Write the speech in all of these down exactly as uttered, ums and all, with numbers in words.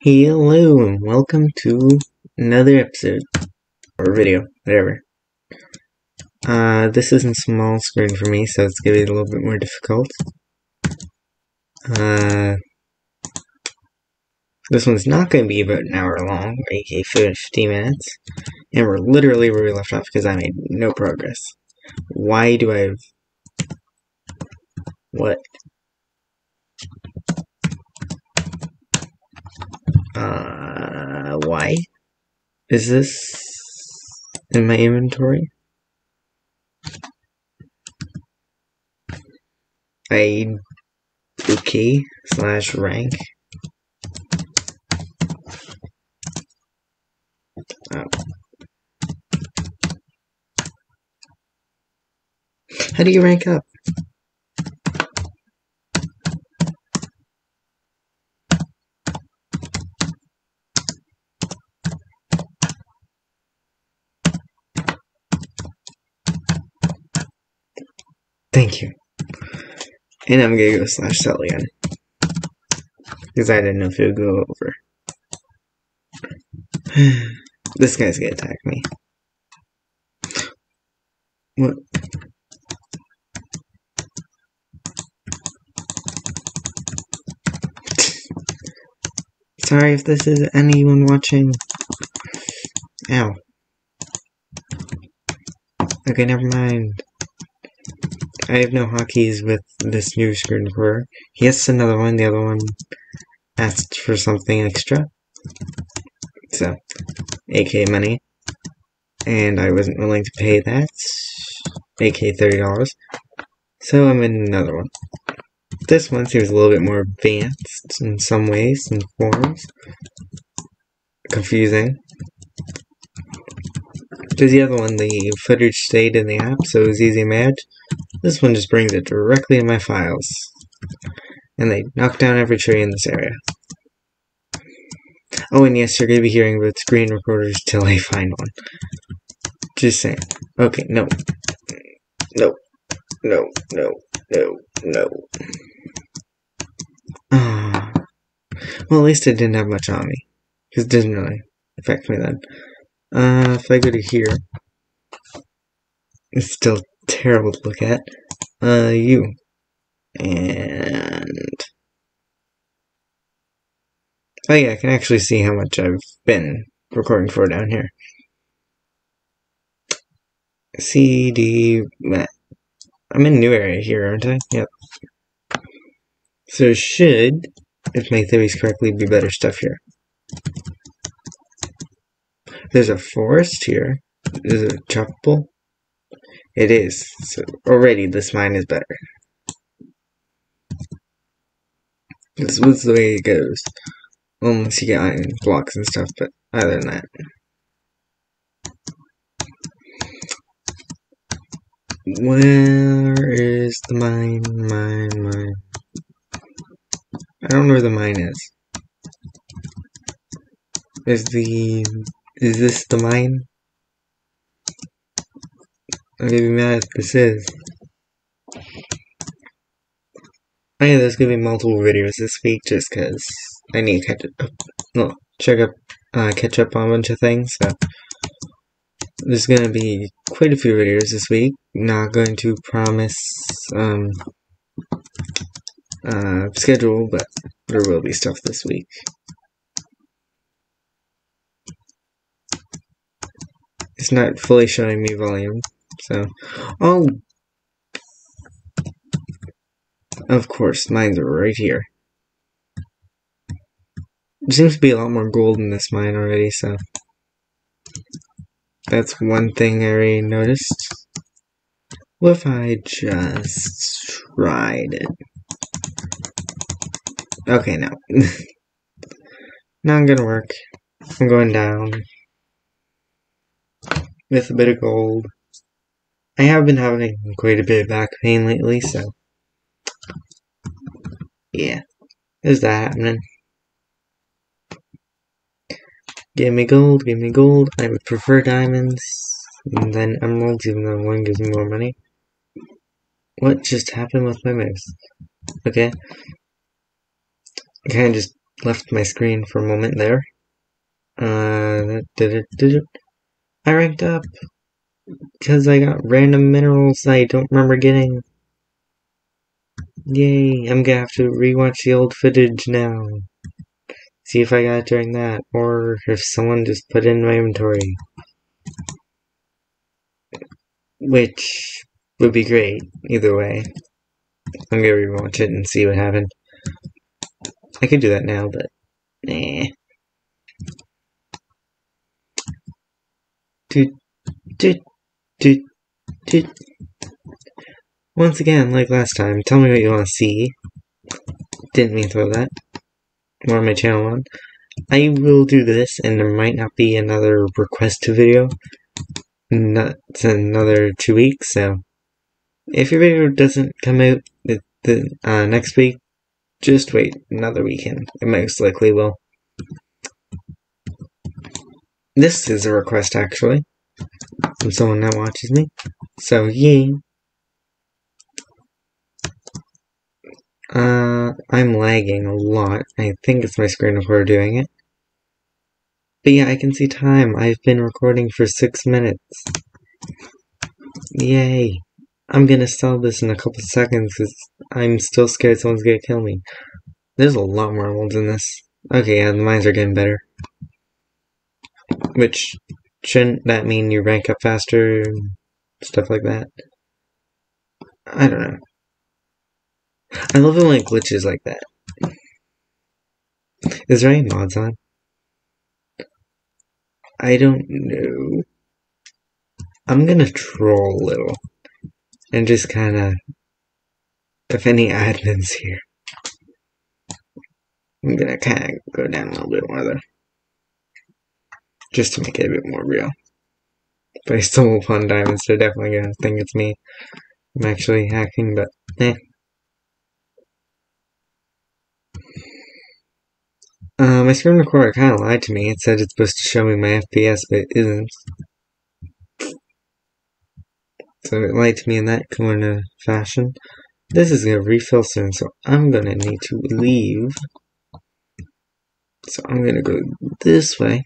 Hello and welcome to another episode or video, whatever. Uh, this isn't small screen for me, so it's gonna be a little bit more difficult. Uh, this one's not gonna be about an hour long, aka fifteen minutes, and we're literally where we left off because I made no progress. Why do I? Have... What? Uh, why? Is this in my inventory? I, okay, slash rank. Oh. How do you rank up? Thank you. And I'm gonna go slash sell again. Because I didn't know if it would go over. This guy's gonna attack me. What? Sorry if this is anyone watching. Ow. Okay, never mind. I have no hotkeys with this new screen recorder. He has another one, the other one asked for something extra. So, aka money. And I wasn't willing to pay that, aka thirty dollars. So I made another one. This one seems a little bit more advanced in some ways and forms. Confusing. Because the other one, the footage stayed in the app, so it was easy to manage. This one just brings it directly in my files. And they knock down every tree in this area. Oh, and yes, you're going to be hearing about screen recorders till I find one. Just saying. Okay, no. No. No. No. No. No. Uh, well, at least I didn't have much on me. Because it didn't really affect me then. Uh, if I go to here... It's still... terrible to look at. Uh, you. And... Oh yeah, I can actually see how much I've been recording for down here. C D... I'm in a new area here, aren't I? Yep. So it should, if my theories correctly, be better stuff here. There's a forest here. Is it choppable? It is. So already this mine is better. This was the way it goes. Unless you get iron blocks and stuff, but other than that. Where is the mine? Mine, mine. I don't know where the mine is. Is the... Is this the mine? I'm gonna be mad if this is. I okay, know there's gonna be multiple videos this week just cause I need to catch up, well, check up, uh, catch up on a bunch of things, so there's gonna be quite a few videos this week. Not going to promise, um, uh, schedule, but there will be stuff this week. It's not fully showing me volume. So, oh, of course, mines are right here. There seems to be a lot more gold in this mine already, so that's one thing I already noticed. What if I just tried it? Okay, no. Not gonna work. I'm going down with a bit of gold. I have been having quite a bit of back pain lately, so yeah, there's that happening. Give me gold, give me gold. I would prefer diamonds and then emeralds, even though one gives me more money. What just happened with my mouse? Okay, I kind of just left my screen for a moment there. Uh, did it, did it? I ranked up because I got random minerals I don't remember getting. Yay, I'm gonna have to rewatch the old footage now. See if I got it during that, or if someone just put it in my inventory. Which would be great, either way. I'm gonna rewatch it and see what happened. I could do that now, but nah. Toot, toot, toot, toot. Once again, like last time, tell me what you want to see. Didn't mean to throw that. More on my channel on. I will do this, and there might not be another request to video. Not another two weeks, so if your video doesn't come out the, the uh, next week, just wait another weekend. It most likely will. This is a request, actually, from someone that watches me. So yay. Uh, I'm lagging a lot. I think it's my screen recorder doing it. But yeah, I can see time. I've been recording for six minutes. Yay. I'm gonna sell this in a couple seconds because I'm still scared someone's gonna kill me. There's a lot more worlds in this. Okay, yeah, the mines are getting better. Which, shouldn't that mean you rank up faster? Stuff like that. I don't know. I love it when it glitches like that. Is there any mods on? I don't know. I'm gonna troll a little. And just kinda... if any admin's here. I'm gonna kinda go down a little bit further. Just to make it a bit more real. But I stole one diamond, so they're definitely gonna think it's me. I'm actually hacking, but eh. Uh, my screen recorder kind of lied to me. It said it's supposed to show me my F P S, but it isn't. So it lied to me in that kind of fashion. This is going to refill soon, so I'm going to need to leave. So I'm going to go this way.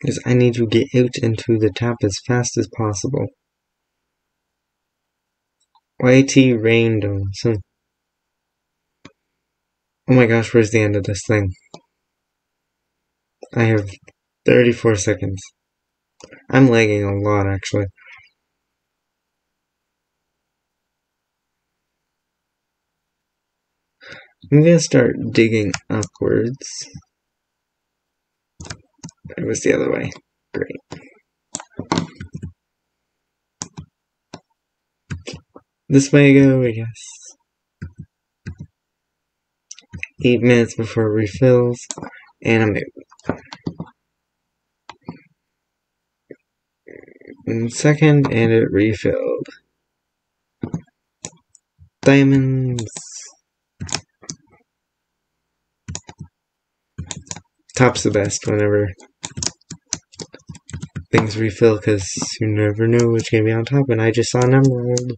Because I need to get out into the top as fast as possible. Y T random. So oh my gosh, where's the end of this thing? I have thirty-four seconds. I'm lagging a lot, actually. I'm gonna start digging upwards. It was the other way. Great. This way I go, I guess. Eight minutes before it refills, and I'm out. And second, and it refilled. Diamonds. Top's the best whenever things refill, because you never know what's going to be on top, and I just saw an emerald.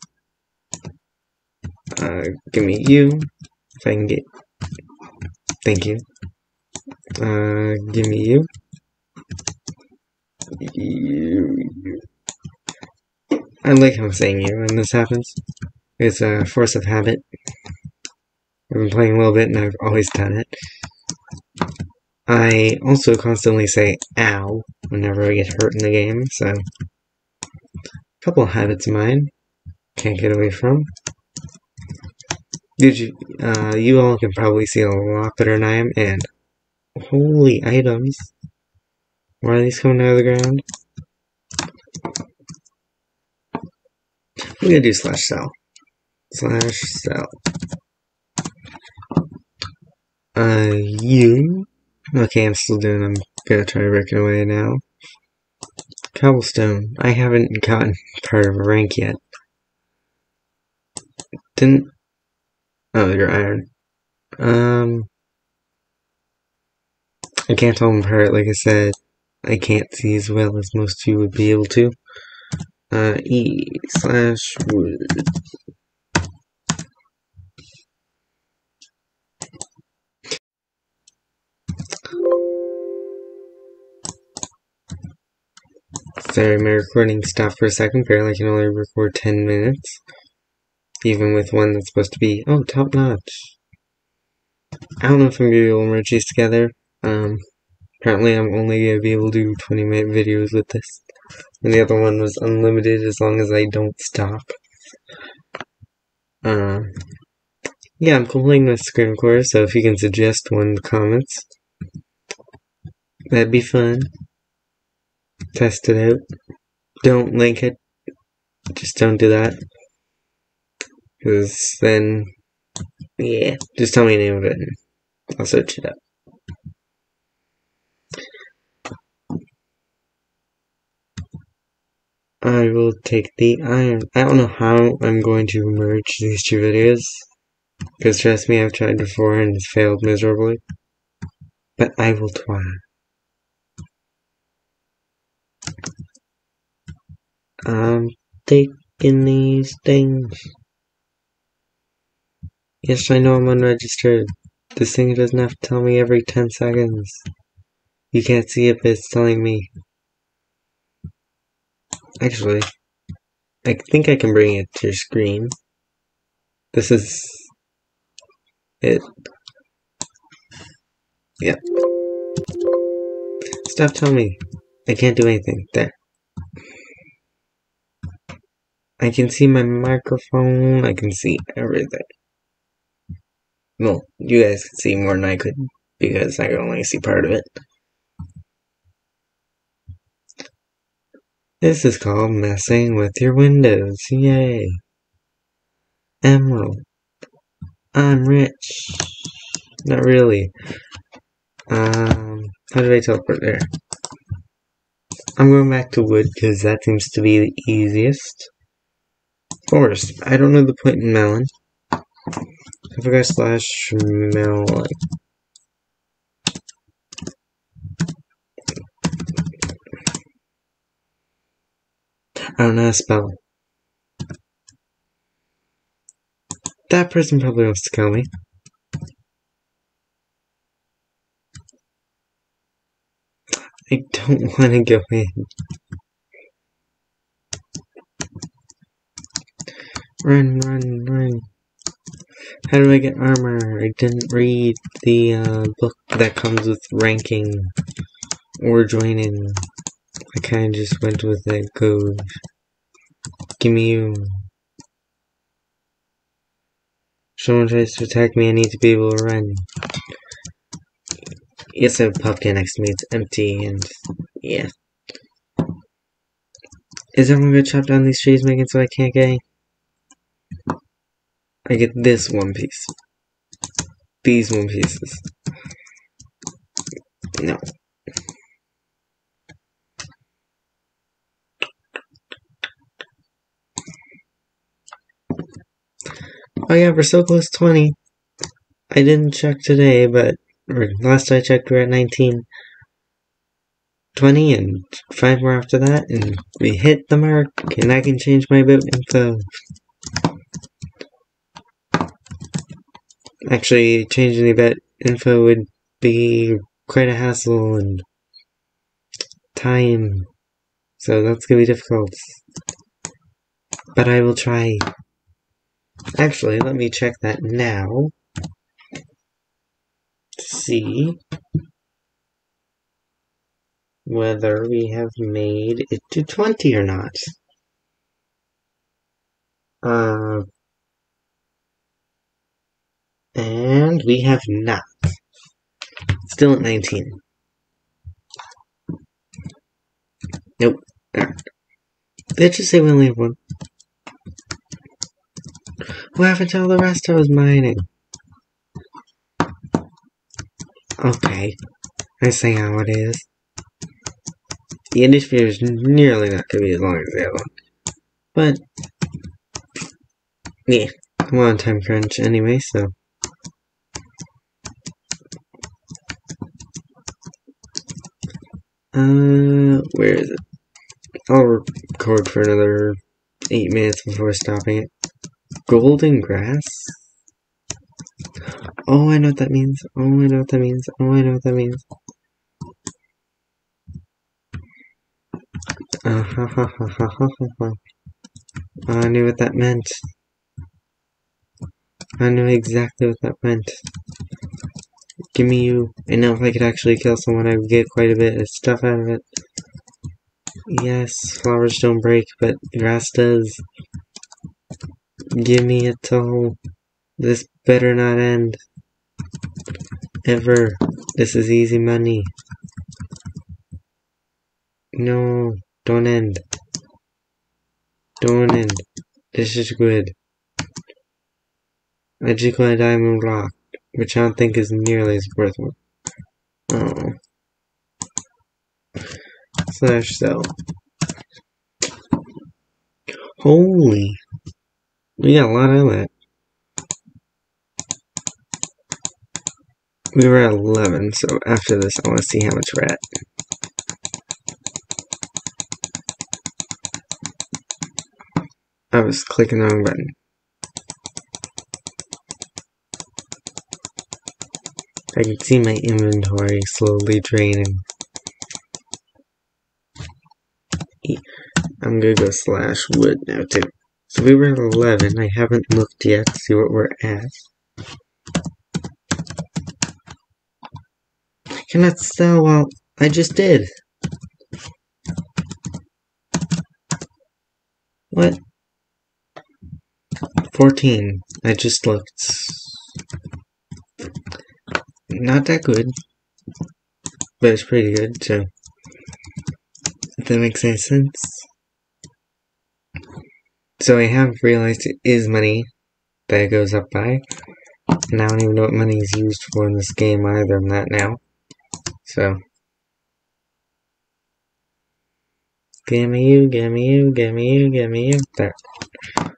Uh, give me you, if I can get... Thank you. Uh, give me you. You, you. I like how I'm saying you when this happens. It's a force of habit. I've been playing a little bit and I've always done it. I also constantly say ow whenever I get hurt in the game, so. A couple of habits of mine. Can't get away from. Dude, you, uh, you all can probably see a lot better than I am, and holy items. Why are these coming out of the ground? We're gonna do slash sell. Slash sell. Uh, you. Okay, I'm still doing them. I'm gonna try breaking away now. Cobblestone. I haven't gotten part of a rank yet. Didn't. Oh, you're iron. Um, I can't tell them apart. Like I said, I can't see as well as most of you would be able to. Uh, E slash wood. Sorry, my recording stopped for a second. Apparently I can only record ten minutes. Even with one that's supposed to be, oh, top notch. I don't know if I'm going to be able to merge these together. Um, apparently I'm only going to be able to do twenty minute videos with this. And the other one was unlimited as long as I don't stop. Uh, yeah, I'm playing with Scream Corps, so if you can suggest one in the comments, that'd be fun. Test it out. Don't link it. Just don't do that. Because then, yeah, just tell me the name of it and I'll search it up. I will take the iron. I don't know how I'm going to merge these two videos, because trust me, I've tried before and it's failed miserably. But I will try. I'm taking these things. Yes, I know I'm unregistered. This thing doesn't have to tell me every ten seconds. You can't see it, but it's telling me. Actually, I think I can bring it to your screen. This is it. Yep. Stop telling me. I can't do anything. There. I can see my microphone. I can see everything. Well, you guys can see more than I could, because I can only see part of it. This is called messing with your windows. Yay. Emerald. I'm rich. Not really. Um, how do I teleport there? I'm going back to wood, because that seems to be the easiest. Forest. I don't know the point in melon. I forgot slash melon. I don't know how to spell. That person probably wants to kill me. I don't want to go in. Run, run, run. How do I get armor? I didn't read the uh, book that comes with ranking or joining. I kinda just went with that code. Gimme you. If someone tries to attack me, I need to be able to run. Yes, I have a pumpkin next to me. It's empty, and yeah. Is everyone gonna chop down these trees, making so I can't get? I get this one piece. These one pieces. No. Oh yeah, we're so close to twenty. I didn't check today, but last I checked, we're at nineteen. twenty and five more after that, and we hit the mark, and I can change my boat info. Actually, changing the boat info would be quite a hassle and time, so that's gonna be difficult. But I will try. Actually, let me check that now. See whether we have made it to twenty or not. Uh, and we have not. Still at nineteen. Nope. Did you say we only have one? What happened to all the rest I was mining? Okay. I see how it is. Yeah, this video is nearly not going to be as long as the other one. But, yeah. I'm on time crunch anyway, so. Uh, where is it? I'll record for another eight minutes before stopping it. Golden grass? Oh, I know what that means. Oh, I know what that means. Oh, I know what that means. Uh, ha, ha, ha, ha, ha, ha. I knew what that meant. I knew exactly what that meant. Give me you. And now if I could actually kill someone, I would get quite a bit of stuff out of it. Yes, flowers don't break, but grass does. Give me a toe. This better not end. Ever. This is easy money. No, don't end. Don't end. This is good. I just got a diamond block, which I don't think is nearly as worth one. Oh. Slash sell. Holy. We got a lot out of that. We were at eleven, so after this I want to see how much we're at. I was clicking the wrong button. I can see my inventory slowly draining. I'm gonna go slash wood now too. So we were at eleven, I haven't looked yet to see what we're at. I cannot sell while I just did. What? fourteen. I just looked. Not that good, but it's pretty good, so if that makes any sense. So I have realized it is money that it goes up by, and I don't even know what money is used for in this game either, I'm not now. So, gimme you, gimme you, gimme you, gimme you, there.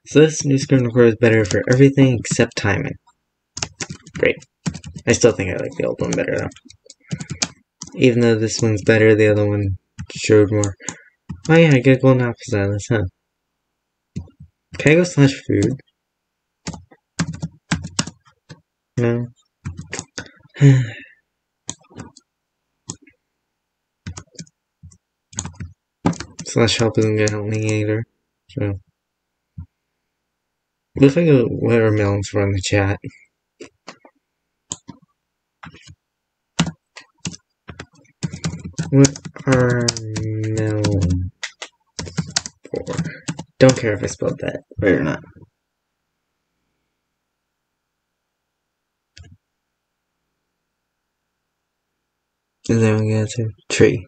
So this new screen recorder is better for everything except timing. Great. I still think I like the old one better though. Even though this one's better, the other one showed more. Oh yeah, I get golden apples out of this, huh? Can I go slash food? No. Slash help isn't gonna help me either, so. What if I go watermelons for in the chat? What are melons for? Don't care if I spelled that right or not. Is that one the answer? Tree.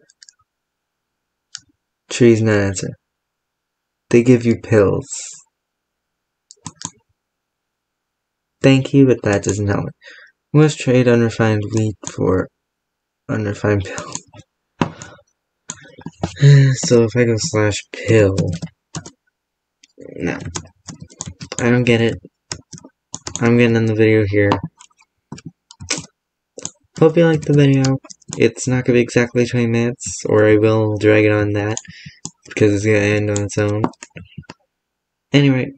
Tree's not an answer. They give you pills. Thank you, but that doesn't help. Let's trade unrefined wheat for unrefined pills. So if I go slash pill, no, I don't get it. I'm gonna end the video here. Hope you liked the video. It's not gonna be exactly twenty minutes, or I will drag it on that, because it's gonna end on its own. Anyway,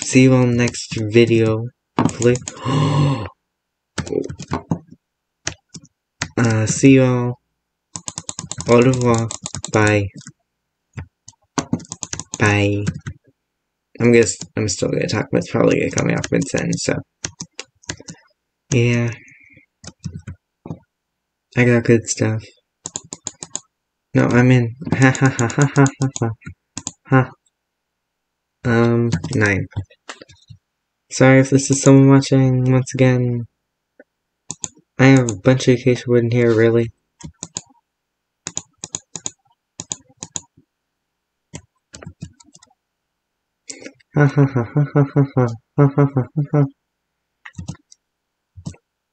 see you all next video, hopefully. uh, see you all. Au revoir. Bye. Bye. I'm gonna. I'm still gonna talk, but it's probably gonna cut me off mid-sentence. So, yeah, I got good stuff. No, I'm in. Ha ha ha ha ha ha ha. Ha. Um, nine. Sorry if this is someone watching once again. I have a bunch of acacia wood in here, really. Ha ha ha ha ha ha ha ha ha ha.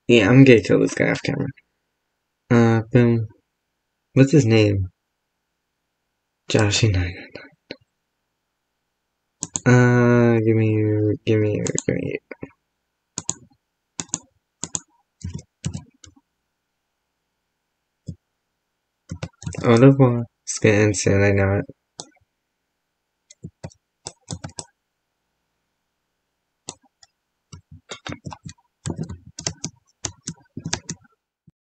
Yeah, I'm gonna kill this guy off camera. Uh, boom. What's his name? Joshy nine nine nine. Uh, give me your, give me your, give me your. Oh, no, it's gonna end soon, I know it.